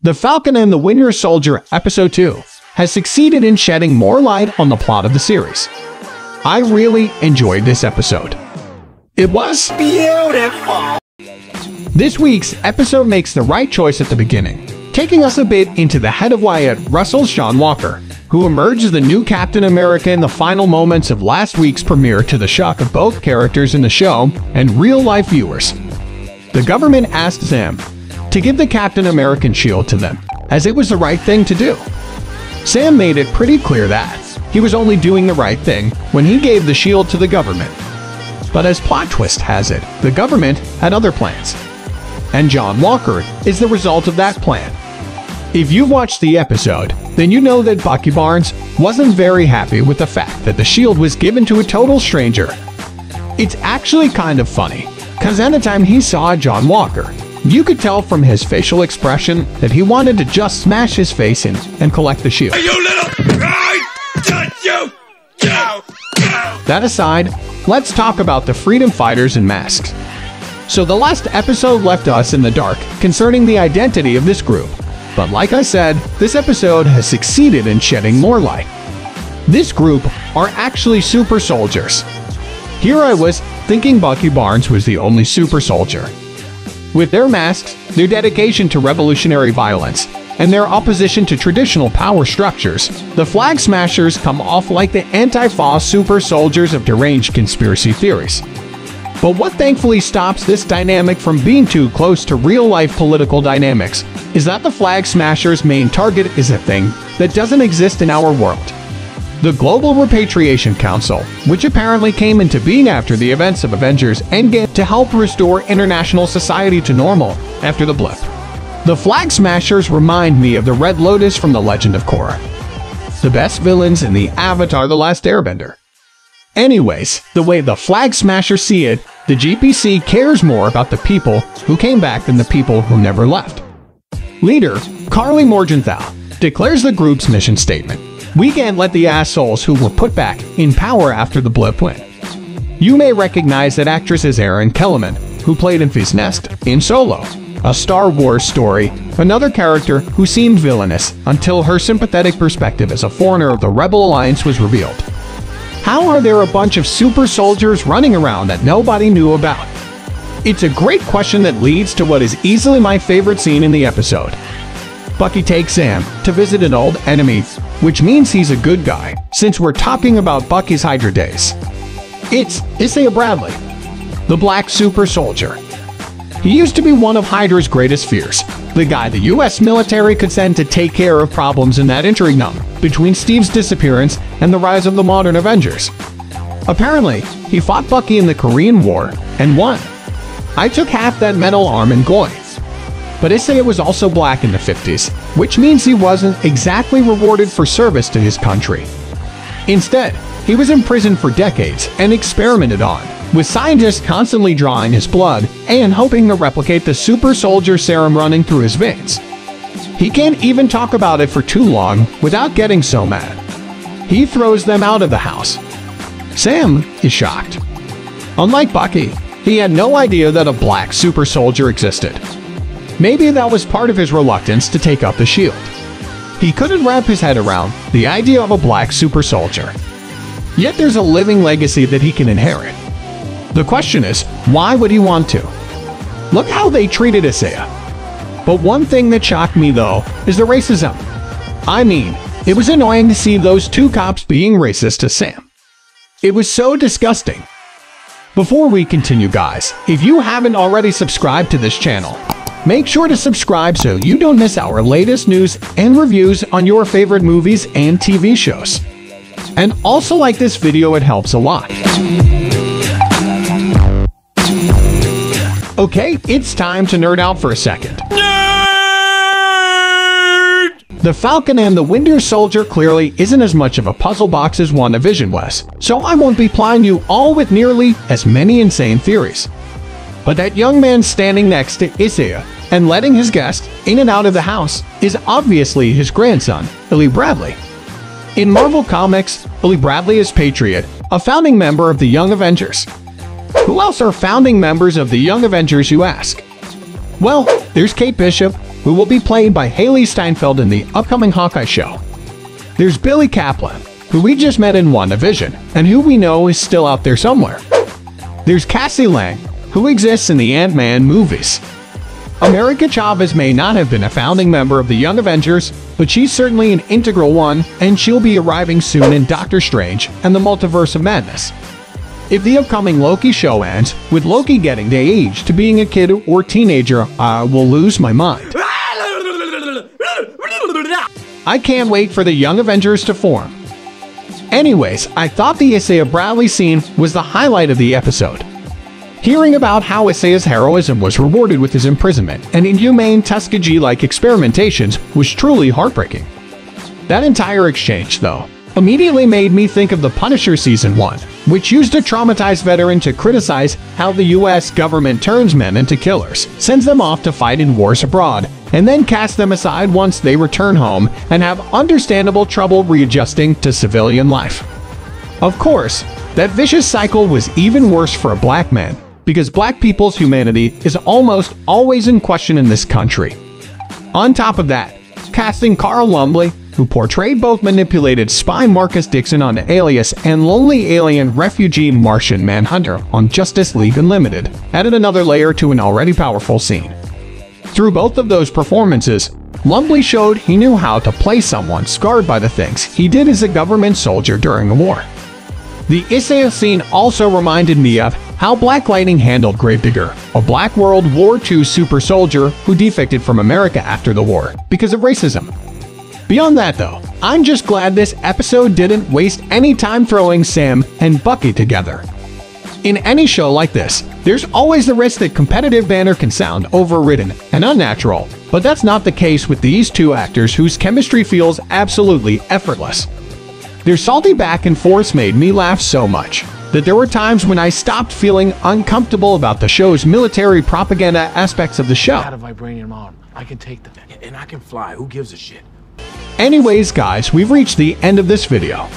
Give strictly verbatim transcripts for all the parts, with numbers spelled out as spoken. The Falcon and the Winter Soldier Episode two has succeeded in shedding more light on the plot of the series. I really enjoyed this episode. It was beautiful! This week's episode makes the right choice at the beginning, taking us a bit into the head of Wyatt Russell's John Walker, who emerged as the new Captain America in the final moments of last week's premiere to the shock of both characters in the show and real-life viewers. The government asked Sam to give the Captain American shield to them, as it was the right thing to do. Sam made it pretty clear that he was only doing the right thing when he gave the shield to the government. But as plot twist has it, the government had other plans. And John Walker is the result of that plan. If you watched the episode, then you know that Bucky Barnes wasn't very happy with the fact that the shield was given to a total stranger. It's actually kind of funny, cause anytime he saw John Walker, you could tell from his facial expression that he wanted to just smash his face in and collect the shield. You little... I got you! Go! Go! That aside, let's talk about the freedom fighters in masks. So the last episode left us in the dark concerning the identity of this group. But like I said, this episode has succeeded in shedding more light. This group are actually super soldiers. Here I was thinking Bucky Barnes was the only super soldier. With their masks, their dedication to revolutionary violence, and their opposition to traditional power structures, the Flag Smashers come off like the anti-F A S super soldiers of deranged conspiracy theories. But what thankfully stops this dynamic from being too close to real-life political dynamics is that the Flag Smashers' main target is a thing that doesn't exist in our world. The Global Repatriation Council, which apparently came into being after the events of Avengers Endgame to help restore international society to normal after the blip. The Flag Smashers remind me of the Red Lotus from The Legend of Korra, the best villains in the Avatar The Last Airbender. Anyways, the way the Flag Smashers see it, the G P C cares more about the people who came back than the people who never left. Leader Carly Morgenthau declares the group's mission statement. We can't let the assholes who were put back in power after the blip win. You may recognize that actress as Erin Kellyman, who played Enfys Nest in Solo, a Star Wars story, another character who seemed villainous until her sympathetic perspective as a foreigner of the Rebel Alliance was revealed. How are there a bunch of super soldiers running around that nobody knew about? It's a great question that leads to what is easily my favorite scene in the episode. Bucky takes Sam to visit an old enemy, which means he's a good guy, since we're talking about Bucky's HYDRA days. It's Isaiah Bradley, the black super soldier. He used to be one of HYDRA's greatest fears, the guy the U S military could send to take care of problems in that interregnum between Steve's disappearance and the rise of the modern Avengers. Apparently, he fought Bucky in the Korean War and won. I took half that metal arm in Goy. But Isaiah was also black in the fifties, which means he wasn't exactly rewarded for service to his country. Instead, he was imprisoned for decades and experimented on, with scientists constantly drawing his blood and hoping to replicate the super soldier serum running through his veins. He can't even talk about it for too long without getting so mad. He throws them out of the house. Sam is shocked. Unlike Bucky, he had no idea that a black super soldier existed. Maybe that was part of his reluctance to take up the shield. He couldn't wrap his head around the idea of a black super soldier. Yet there's a living legacy that he can inherit. The question is, why would he want to? Look how they treated Isaiah. But one thing that shocked me though is the racism. I mean, it was annoying to see those two cops being racist to Sam. It was so disgusting. Before we continue guys, if you haven't already subscribed to this channel, make sure to subscribe so you don't miss our latest news and reviews on your favorite movies and T V shows. And also like this video, it helps a lot. Okay, it's time to nerd out for a second. Nerd! The Falcon and the Winter Soldier clearly isn't as much of a puzzle box as WandaVision was, so I won't be plying you all with nearly as many insane theories. But that young man standing next to Isaiah and letting his guest in and out of the house is obviously his grandson, Billy Bradley. In Marvel Comics, Billy Bradley is Patriot, a founding member of the Young Avengers. Who else are founding members of the Young Avengers, you ask? Well, there's Kate Bishop, who will be played by Haley Steinfeld in the upcoming Hawkeye show. There's Billy Kaplan, who we just met in WandaVision, and who we know is still out there somewhere. There's Cassie Lang, who exists in the Ant-Man movies. America Chavez may not have been a founding member of the Young Avengers, but she's certainly an integral one, and she'll be arriving soon in Doctor Strange and the Multiverse of Madness. If the upcoming Loki show ends with Loki getting the age to being a kid or teenager, I will lose my mind. I can't wait for the Young Avengers to form. Anyways, I thought the Isaiah Bradley scene was the highlight of the episode. Hearing about how Isaiah's heroism was rewarded with his imprisonment and inhumane Tuskegee-like experimentations was truly heartbreaking. That entire exchange, though, immediately made me think of The Punisher Season one, which used a traumatized veteran to criticize how the U S government turns men into killers, sends them off to fight in wars abroad, and then casts them aside once they return home and have understandable trouble readjusting to civilian life. Of course, that vicious cycle was even worse for a black man, because black people's humanity is almost always in question in this country. On top of that, casting Carl Lumbly, who portrayed both manipulated spy Marcus Dixon on Alias and lonely alien refugee Martian Manhunter on Justice League Unlimited, added another layer to an already powerful scene. Through both of those performances, Lumbly showed he knew how to play someone scarred by the things he did as a government soldier during the war. The Isaiah scene also reminded me of how Black Lightning handled Gravedigger, a black World War Two super soldier who defected from America after the war because of racism. Beyond that, though, I'm just glad this episode didn't waste any time throwing Sam and Bucky together. In any show like this, there's always the risk that competitive banter can sound overridden and unnatural, but that's not the case with these two actors whose chemistry feels absolutely effortless. Their salty back and forth made me laugh so much that there were times when I stopped feeling uncomfortable about the show's military propaganda aspects of the show. I had a vibranium arm. I can take them. And I can fly. Who gives a shit? Anyways, guys, we've reached the end of this video.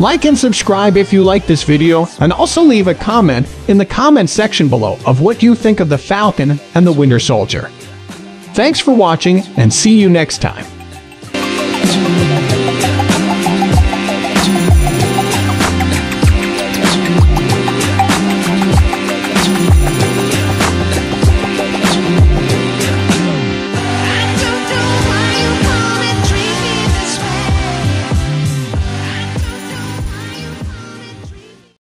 Like and subscribe if you like this video, and also leave a comment in the comment section below of what you think of The Falcon and the Winter Soldier. Thanks for watching, and see you next time.